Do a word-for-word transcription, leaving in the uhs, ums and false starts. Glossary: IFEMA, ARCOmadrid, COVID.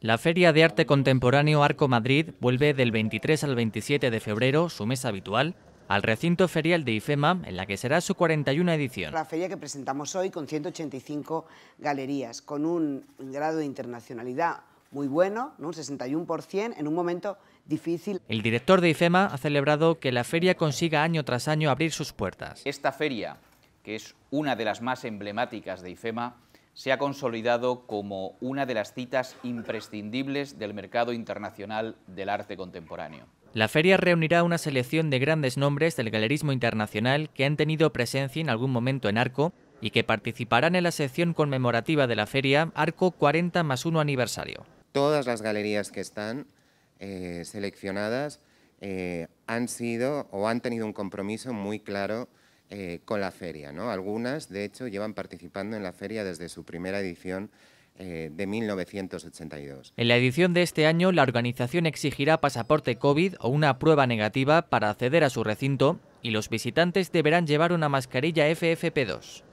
La Feria de Arte Contemporáneo ARCOmadrid vuelve del veintitrés al veintisiete de febrero, su mes habitual, al recinto ferial de IFEMA, en la que será su cuarenta y una edición. La feria que presentamos hoy con ciento ochenta y cinco galerías, con un grado de internacionalidad muy bueno, ¿no? Un sesenta y uno por ciento en un momento difícil. El director de IFEMA ha celebrado que la feria consiga año tras año abrir sus puertas. Esta feria, que es una de las más emblemáticas de IFEMA, se ha consolidado como una de las citas imprescindibles del mercado internacional del arte contemporáneo. La feria reunirá una selección de grandes nombres del galerismo internacional que han tenido presencia en algún momento en Arco y que participarán en la sección conmemorativa de la feria Arco cuarenta más uno aniversario. Todas las galerías que están eh, seleccionadas eh, han sido o han tenido un compromiso muy claro eh, con la feria, ¿no? Algunas, de hecho, llevan participando en la feria desde su primera edición de mil novecientos ochenta y dos. En la edición de este año, la organización exigirá pasaporte COVID o una prueba negativa para acceder a su recinto y los visitantes deberán llevar una mascarilla F F P dos.